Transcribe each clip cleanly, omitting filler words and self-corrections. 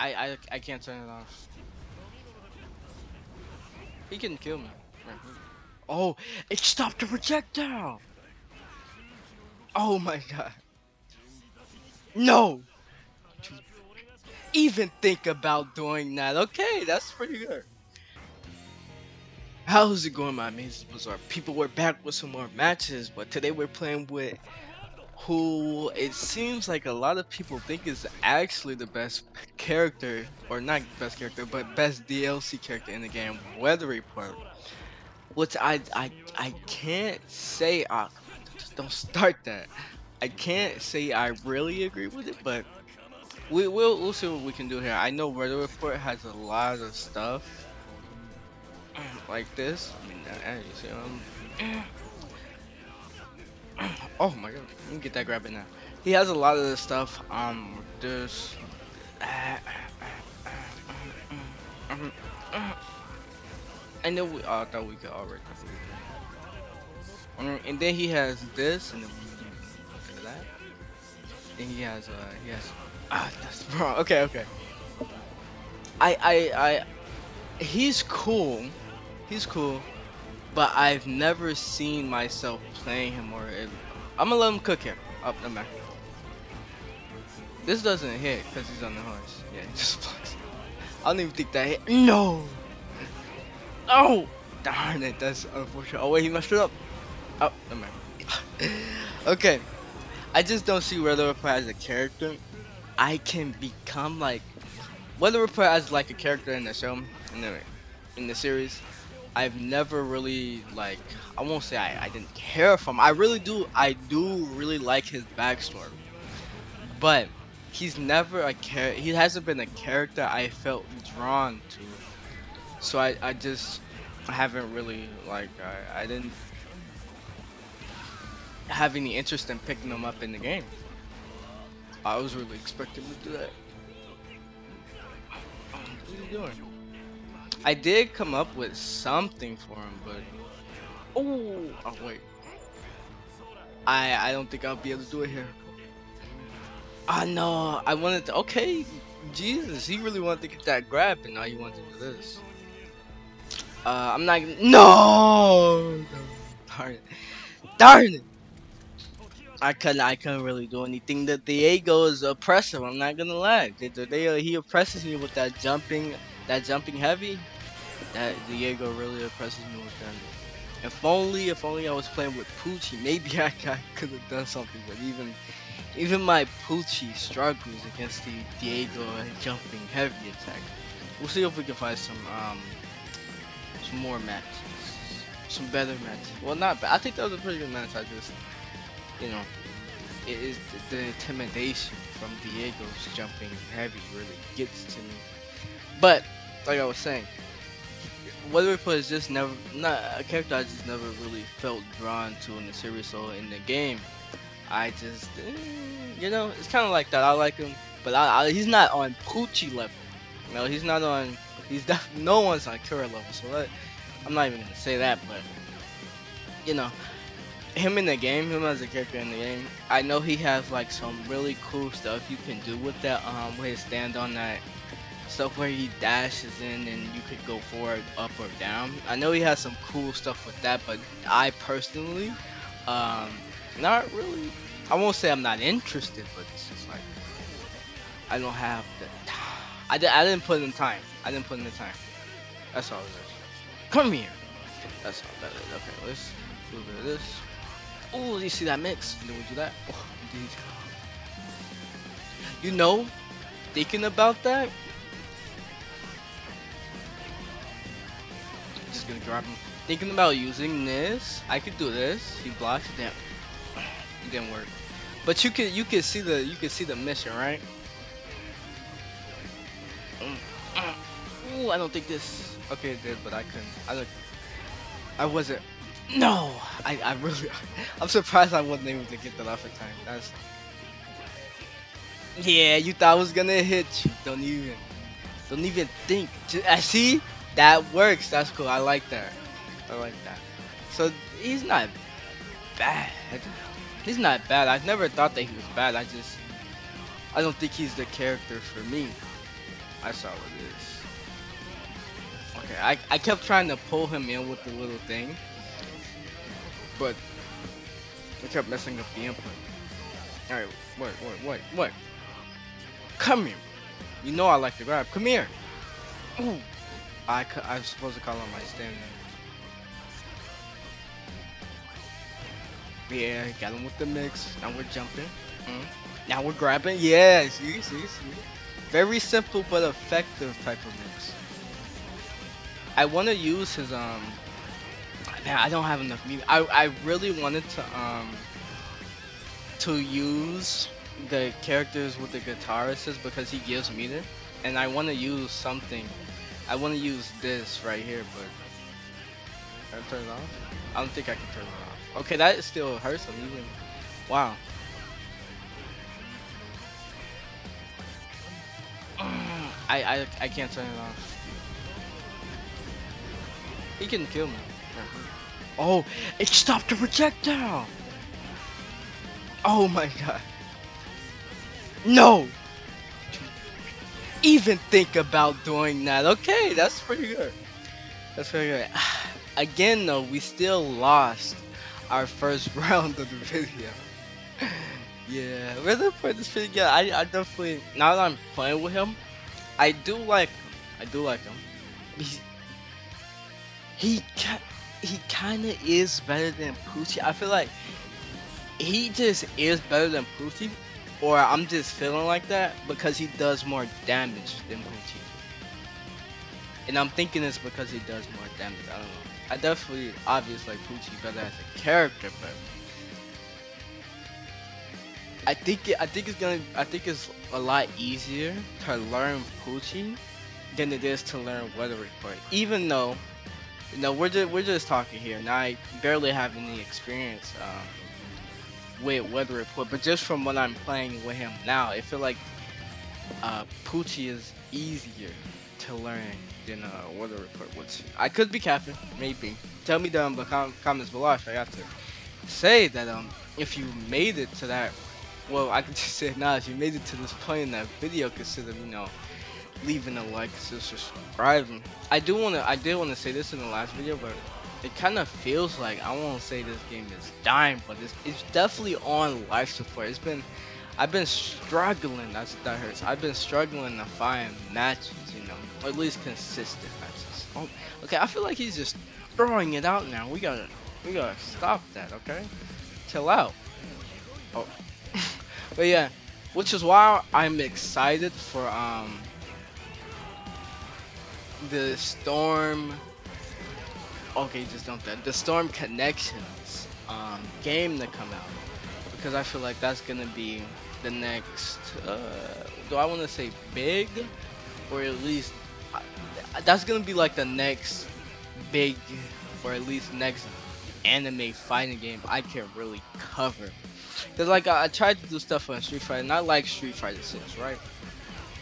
I can't turn it off. He can kill me. Oh, it stopped the projectile! Oh my god. No! Dude, even think about doing that. Okay, that's pretty good. How's it going, my amazing Bazaar? People, we're back with some more matches, but today we're playing with who it seems like a lot of people think is actually the best character, or not best character, but best DLC character in the game, Weather Report. Which I can't say, just don't start that. I can't say I really agree with it, but we'll see what we can do here. I know Weather Report has a lot of stuff like this. I mean, you see what I'm... Oh my god, let me get that grab in now. He has a lot of this stuff. There's... I know we all thought we could already. And then he has this, and then look at that. Then he has, that's wrong. Okay, okay. He's cool. He's cool, but I've never seen myself playing him or. I'm gonna let him cook him up the back. This doesn't hit because he's on the horse. Yeah, it just blocks. I don't even think that hit. No. Oh, darn it, that's unfortunate. Oh wait, he messed it up. Oh, never mind. Okay, I just don't see Weather Report as a character. I can become like Weather Report as like a character in the show, in the series. I've never really like, I won't say I didn't care for him. I really do. I do really like his backstory, but he's never a character. He hasn't been a character I felt drawn to. So I just haven't really like I didn't have any interest in picking them up in the game. I was really expecting to do that. What are you doing? I did come up with something for him, but oh wait, I don't think I'll be able to do it here. Ah no, I wanted to. Okay, Jesus, he really wanted to get that grab, and now he wanted to do this. I'm not gonna- No! Darn it. Darn it! I couldn't really do anything. That Diego is oppressive, I'm not gonna lie. He oppresses me with that jumping heavy. That Diego really oppresses me with that. If only I was playing with Pucci, maybe I could have done something, but even my Pucci struggles against the Diego jumping heavy attack. We'll see if we can find some more matches, some better matches. Well, not bad. I think that was a pretty good match. I just, you know, it is the intimidation from Diego's jumping heavy really gets to me. But like I was saying, Weather Report is just never not a character I just never really felt drawn to in the series or in the game. I just, you know, it's kind of like that. I like him, but he's not on Pucci level. No, he's not on. He's definitely no one's on Kira level, so I'm not even gonna say that. But you know, him in the game, him as a character in the game, I know he has like some really cool stuff you can do with that. With his stand on that stuff where he dashes in and you could go forward, up or down. I know he has some cool stuff with that, but I personally, not really. I won't say I'm not interested, but it's just like I don't have the. I didn't put in time. I didn't put in the time. That's all it is. Come here. That's all that is. Okay, let's do a bit of this. Oh, you see that mix? And then we do that. Oh, indeed. You know, thinking about that. I'm just gonna grab him. Thinking about using this. I could do this. He blocks. Damn. It didn't work. But you could see the mission, right? Ooh, I don't think this. Okay, it did, but I couldn't. I wasn't. No, I really. I'm surprised I wasn't able to get that off in time. That's. Yeah, you thought I was gonna hit you. Don't even think. I see that works. That's cool. I like that. I like that. So he's not bad. He's not bad. I've never thought that he was bad. I don't think he's the character for me. I saw what it is. Okay, I kept trying to pull him in with the little thing, but I kept messing up the input. Alright, what? Come here. You know I like to grab. Come here. Ooh. I'm supposed to call on my stamina. Yeah, got him with the mix. Now we're jumping. Now we're grabbing. Yeah, see. Very simple but effective type of mix. I want to use his Man, I don't have enough meat. I really wanted to use the characters with the guitar assist because he gives meter, and I want to use something. I want to use this right here, but can I turn it off? I don't think I can turn it off. Okay, that still hurts him even. Wow. I can't turn it off. He can kill me. Oh, it stopped the projectile! Oh my god. No! Even think about doing that. Okay, that's pretty good. That's pretty good. Again though, we still lost our first round of the video. Yeah, we're gonna play this video again. I definitely, now that I'm playing with him, I do like him. He kinda is better than Pucci. I feel like he just is better than Pucci, or I'm just feeling like that because he does more damage than Pucci. And I'm thinking it's because he does more damage, I don't know. I definitely, obviously like Pucci better as a character, but I think it's a lot easier to learn Pucci than it is to learn Weather Report. Even though, you know, we're just talking here, and I barely have any experience with Weather Report, but just from what I'm playing with him now, I feel like Pucci is easier to learn than Weather Report, which I could be capping, maybe. Tell me down in the comments below if I have to say that if you made it to that, well, I could just say now, if you made it to this point in that video, consider, you know, leaving a like, subscribing. I did want to say this in the last video, but it kind of feels like, I won't say this game is dying, but it's definitely on life support. I've been struggling, that's what that hurts. I've been struggling to find matches, you know, or at least consistent matches. Oh, okay, I feel like he's just throwing it out now. We gotta stop that, okay? Chill out. Oh, but yeah, which is why I'm excited for the Storm, okay, just dump that, the Storm Connections game to come out, because I feel like that's gonna be the next do I want to say big, or at least that's gonna be like the next big, or at least next anime fighting game I can really cover, because like I tried to do stuff on Street Fighter, and I like Street Fighter 6, right?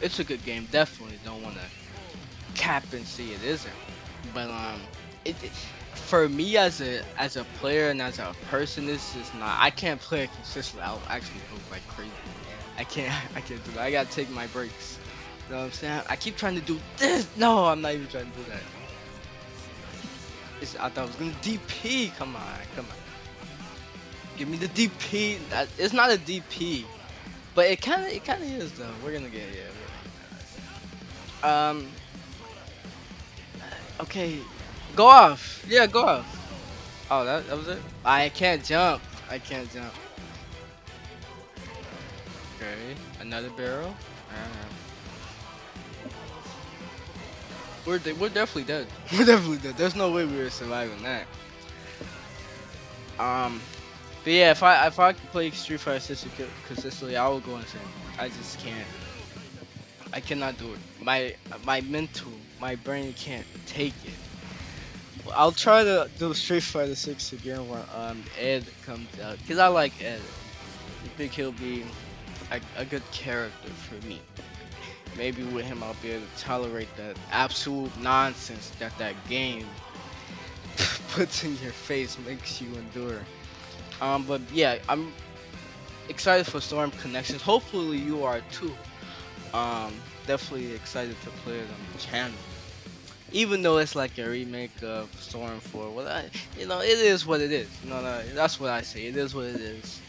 It's a good game, definitely don't want to cap and see it isn't, but it for me as a player and as a person, this is not, I can't play it consistently. I'll actually go like crazy. I can't do that. I gotta take my breaks, you know what I'm saying? I keep trying to do this. No, I'm not even trying to do that. I thought I was gonna DP. Come on, give me the DP. It's not a DP, but it kind of is though. We're gonna get it, yeah. Okay, go off. Yeah, go off. Oh, that was it. I can't jump. Okay, another barrel. We're definitely dead. We're definitely dead. There's no way we were surviving that. But yeah, if I could play Street Fighter 6 consistently, I would go insane. I just can't. I cannot do it. My brain can't take it. I'll try to do Street Fighter 6 again when Ed comes out, because I like Ed. I think he'll be a good character for me. Maybe with him I'll be able to tolerate the absolute nonsense that game puts in your face, makes you endure. But yeah, I'm excited for Storm Connections. Hopefully you are too. Definitely excited to play it on the channel. Even though it's like a remake of Storm 4, well, you know, it is what it is. You know, that's what I say. It is what it is.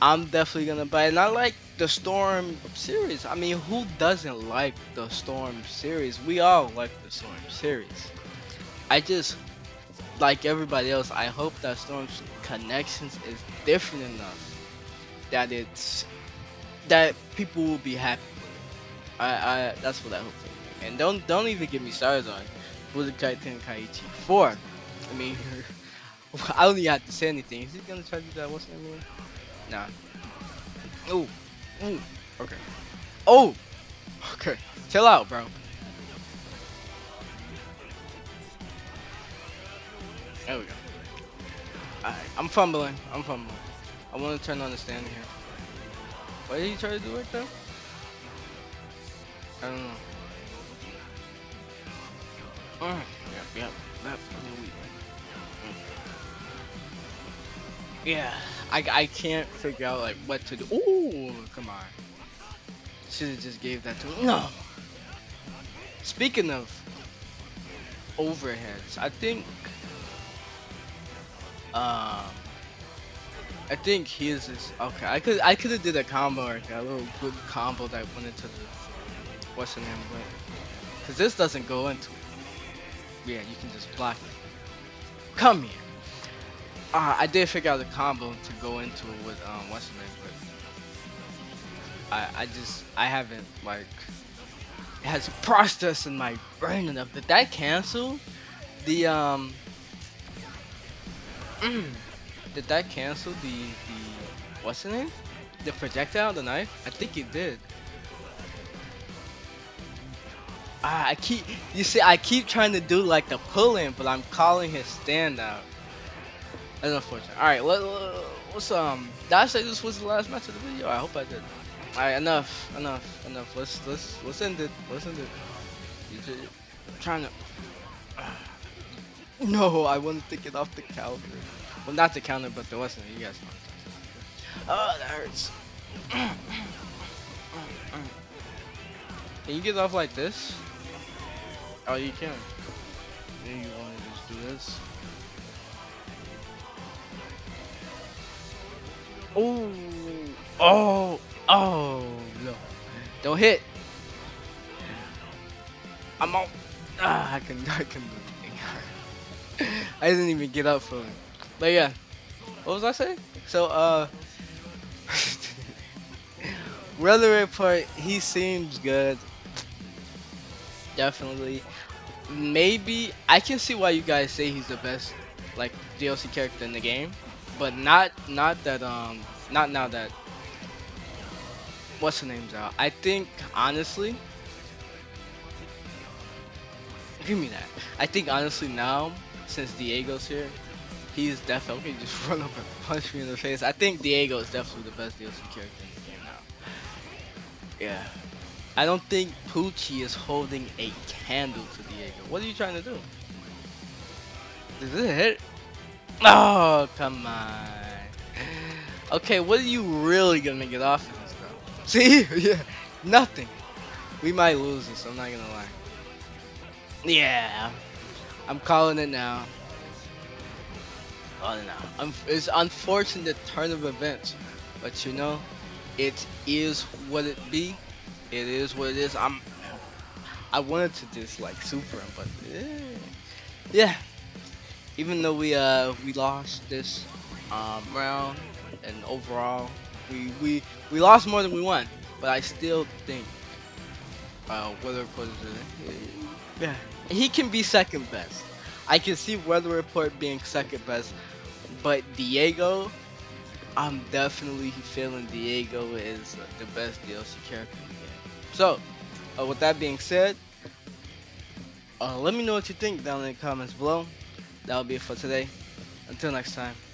I'm definitely gonna buy it. And I like the Storm series. I mean, who doesn't like the Storm series? We all like the Storm series. I just, like everybody else, I hope that Storm Connections is different enough that it's that people will be happy with it. I that's what I hope for. And don't even get me started on Budokai Tenkaichi 4. I mean, I don't even have to say anything. Is he gonna try to do that? What's that mean? Nah. Ooh. Ooh. Okay. Oh. Okay. Chill out, bro. There we go. Alright, I'm fumbling. I want to turn on the stand here. What did he try to do right there? I don't know. Alright, yeah, that's really weak. Yeah, I can't figure out like what to do. Ooh, come on. Should have just gave that to me. No. Speaking of overheads, I think he is this. Okay, I could have did a combo, like a little good combo that went into the what's the name of it? Cause this doesn't go into it. Yeah, you can just block it. Come here. I did figure out the combo to go into it with what's the name of it? I haven't, like, it has a process in my brain enough. Did that cancel the did that cancel the what's the name? The projectile, the knife? I think it did. I keep trying to do like the pull in, but I'm calling his stand out. That's unfortunate. Alright, did I say this was the last match of the video? I hope I did. Alright, enough. Let's end it. I'm trying to. No, I want to take it off the counter. Well, not the counter, but the wasn't. You guys know. Oh, that hurts. Can you get off like this? Oh, you can. Then you want to just do this. Oh, oh, oh, no. Don't hit. I'm out. Ah, I can do anything. I didn't even get up for it. But yeah, what was I saying? So, Weather Report, he seems good. Definitely. Maybe, I can see why you guys say he's the best, like, DLC character in the game. But not now that what's the name's out. I think honestly, give me that. I think honestly now, since Diego's here, he's definitely okay, just run up and punch me in the face. I think Diego is definitely the best DLC character in the game now. Yeah, I don't think Pucci is holding a candle to Diego. What are you trying to do? Does it hit? Oh, come on. Okay, what are you really gonna make it off of this, bro? See? Yeah, nothing. We might lose this, I'm not gonna lie. Yeah, I'm calling it now. Oh no, it's unfortunate turn of events, but you know, it is what it be. It is what it is. I wanted to just like super him, but yeah. Even though we lost this round, and overall we lost more than we won, but I still think Weather Report is yeah, he can be second best. I can see Weather Report being second best, but Diego, I'm definitely feeling Diego is the best DLC character in the game. So with that being said, let me know what you think down in the comments below. That'll be it for today. Until next time.